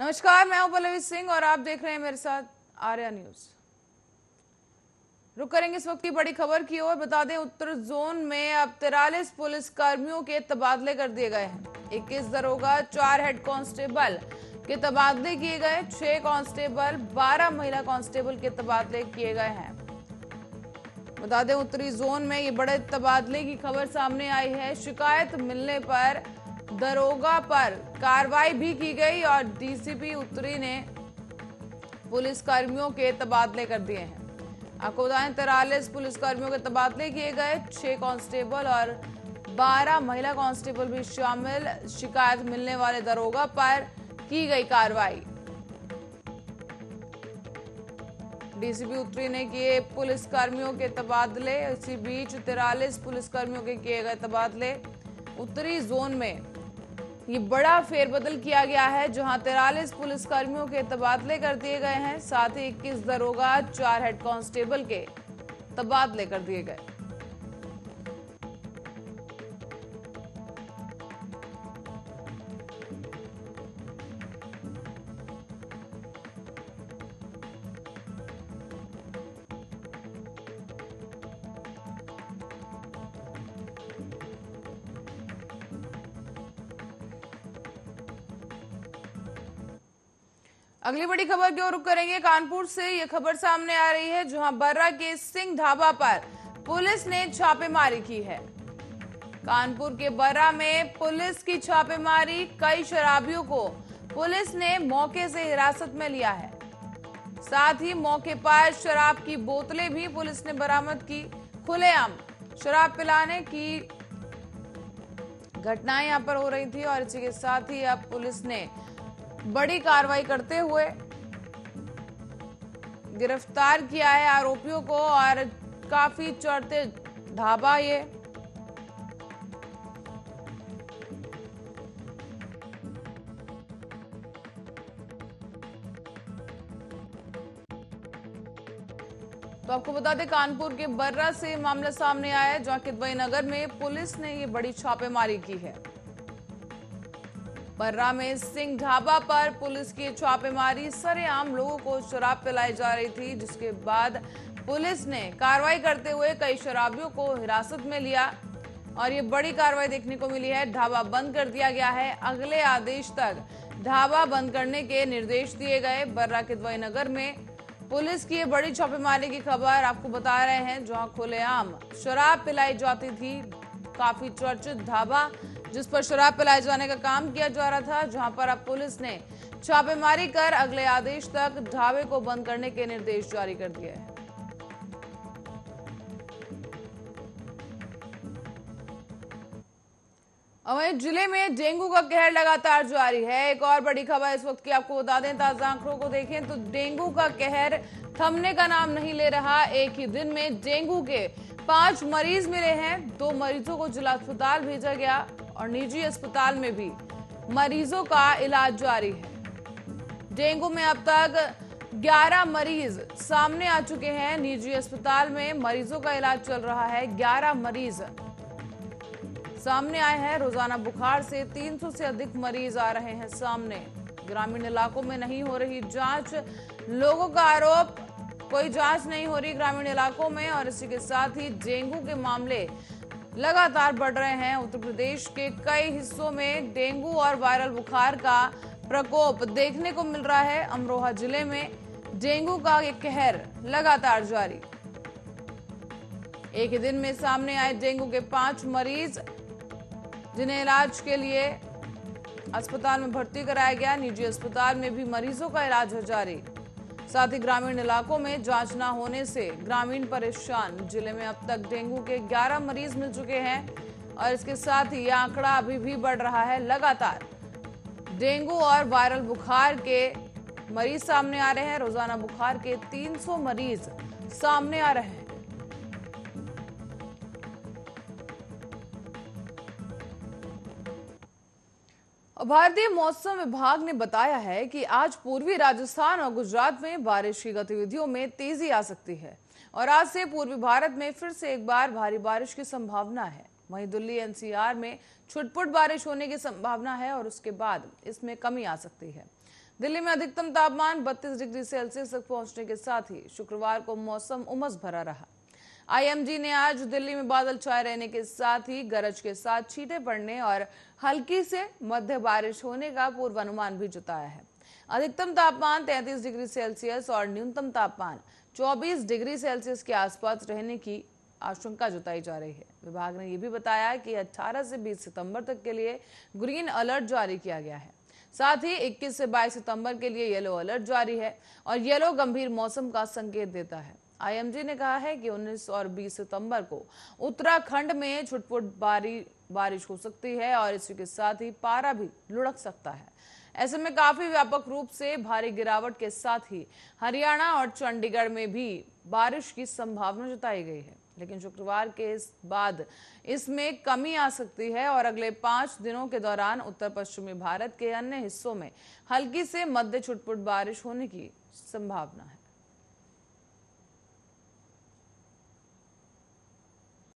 नमस्कार, मैं हूं पल्लवी सिंह और आप देख रहे हैं मेरे साथ आर्या न्यूज। रुक करेंगे इस वक्त की बड़ी खबर की ओर। बता दें, उत्तर जोन में अब 43 पुलिस कर्मियों के तबादले कर दिए गए हैं। 21 दरोगा, 4 हेड कांस्टेबल के तबादले किए गए, 6 कांस्टेबल, 12 महिला कांस्टेबल के तबादले किए गए हैं। बता दें, उत्तरी जोन में ये बड़े तबादले की खबर सामने आई है। शिकायत मिलने पर दरोगा पर कार्रवाई भी की गई और डीसीपी उत्तरी ने पुलिस कर्मियों के तबादले कर दिए हैं। आपको बताएं, 43 पुलिस कर्मियों के तबादले किए गए, 6 कांस्टेबल और 12 महिला कांस्टेबल भी शामिल। शिकायत मिलने वाले दरोगा पर की गई कार्रवाई। डीसीपी उत्तरी ने किए पुलिस कर्मियों के तबादले। इसी बीच 43 पुलिस कर्मियों के किए गए तबादले। उत्तरी जोन में ये बड़ा फेरबदल किया गया है, जहां 43 पुलिसकर्मियों के तबादले कर दिए गए हैं। साथ ही 21 दरोगा, 4 हेड कांस्टेबल के तबादले कर दिए गए। अगली बड़ी खबर की ओर रुख करेंगे। कानपुर से ये खबर सामने आ रही है, जहां बर्रा के सिंह ढाबा पर पुलिस ने छापेमारी की है। कानपुर के बर्रा में पुलिस की छापेमारी। कई शराबियों को पुलिस ने मौके से हिरासत में लिया है। साथ ही मौके पर शराब की बोतलें भी पुलिस ने बरामद की। खुलेआम शराब पिलाने की घटनाएं यहां पर हो रही थी और इसी के साथ ही अब पुलिस ने बड़ी कार्रवाई करते हुए गिरफ्तार किया है आरोपियों को। और काफी चढ़ते ढाबा ये। तो आपको बता दें, कानपुर के बर्रा से मामला सामने आया है, जहां किदवई नगर में पुलिस ने ये बड़ी छापेमारी की है। बर्रा में सिंह ढाबा पर पुलिस की छापेमारी। सरेआम लोगों को शराब पिलाई जा रही थी, जिसके बाद पुलिस ने कार्रवाई करते हुए कई शराबियों को हिरासत में लिया और ये बड़ी कार्रवाई देखने को मिली है। ढाबा बंद कर दिया गया है। अगले आदेश तक ढाबा बंद करने के निर्देश दिए गए। बर्रा किदवई नगर में पुलिस की बड़ी छापेमारी की खबर आपको बता रहे हैं, जहाँ खुलेआम शराब पिलाई जाती थी। काफी चर्चित ढाबा, जिस पर शराब पिलाए जाने का काम किया जा रहा था, जहां पर अब पुलिस ने छापेमारी कर अगले आदेश तक ढाबे को बंद करने के निर्देश जारी कर दिए हैं। अमेठी जिले में डेंगू का कहर लगातार जारी है। एक और बड़ी खबर इस वक्त की आपको बता दें। ताजा आंकड़ों को देखें तो डेंगू का कहर थमने का नाम नहीं ले रहा। एक ही दिन में डेंगू के 5 मरीज मिले हैं। 2 मरीजों को जिला अस्पताल भेजा गया और निजी अस्पताल में भी मरीजों का इलाज जारी है। डेंगू में अब तक 11 मरीज सामने आ चुके हैं। निजी अस्पताल में मरीजों का इलाज चल रहा है। 11 मरीज सामने आए हैं। रोजाना बुखार से 300 से अधिक मरीज आ रहे हैं सामने। ग्रामीण इलाकों में नहीं हो रही जांच। लोगों का आरोप, कोई जांच नहीं हो रही ग्रामीण इलाकों में और इसी के साथ ही डेंगू के मामले लगातार बढ़ रहे हैं। उत्तर प्रदेश के कई हिस्सों में डेंगू और वायरल बुखार का प्रकोप देखने को मिल रहा है। अमरोहा जिले में डेंगू का ये कहर लगातार जारी। एक ही दिन में सामने आए डेंगू के 5 मरीज, जिन्हें इलाज के लिए अस्पताल में भर्ती कराया गया। निजी अस्पताल में भी मरीजों का इलाज है जारी। साथ ही ग्रामीण इलाकों में जांच न होने से ग्रामीण परेशान। जिले में अब तक डेंगू के 11 मरीज मिल चुके हैं और इसके साथ ही यह आंकड़ा अभी भी बढ़ रहा है। लगातार डेंगू और वायरल बुखार के मरीज सामने आ रहे हैं। रोजाना बुखार के 300 मरीज सामने आ रहे हैं। भारतीय मौसम विभाग ने बताया है कि आज पूर्वी राजस्थान और गुजरात में बारिश की गतिविधियों में तेजी आ सकती है और आज से पूर्वी भारत में फिर से एक बार भारी बारिश की संभावना है। वहीं दिल्ली एनसीआर में छुटपुट बारिश होने की संभावना है और उसके बाद इसमें कमी आ सकती है। दिल्ली में अधिकतम तापमान 32 डिग्री सेल्सियस तक पहुंचने के साथ ही शुक्रवार को मौसम उमस भरा रहा। आईएमडी ने आज दिल्ली में बादल छाए रहने के साथ ही गरज के साथ छींटे पड़ने और हल्की से मध्य बारिश होने का पूर्वानुमान भी जताया है। अधिकतम तापमान 33 डिग्री सेल्सियस और न्यूनतम तापमान 24 डिग्री सेल्सियस के आसपास रहने की आशंका जताई जा रही है। विभाग ने यह भी बताया कि 18 से 20 सितंबर तक के लिए ग्रीन अलर्ट जारी किया गया है, साथ ही 21 से 22 सितंबर के लिए येलो अलर्ट जारी है और येलो गंभीर मौसम का संकेत देता है। आईएमडी ने कहा है कि 19 और 20 सितंबर को उत्तराखंड में छुटपुट भारी बारिश हो सकती है और इसी के साथ ही पारा भी लुढ़क सकता है। ऐसे में काफी व्यापक रूप से भारी गिरावट के साथ ही हरियाणा और चंडीगढ़ में भी बारिश की संभावना जताई गई है, लेकिन शुक्रवार के बाद इसमें कमी आ सकती है और अगले 5 दिनों के दौरान उत्तर पश्चिमी भारत के अन्य हिस्सों में हल्की से मध्य छुटपुट बारिश होने की संभावना है।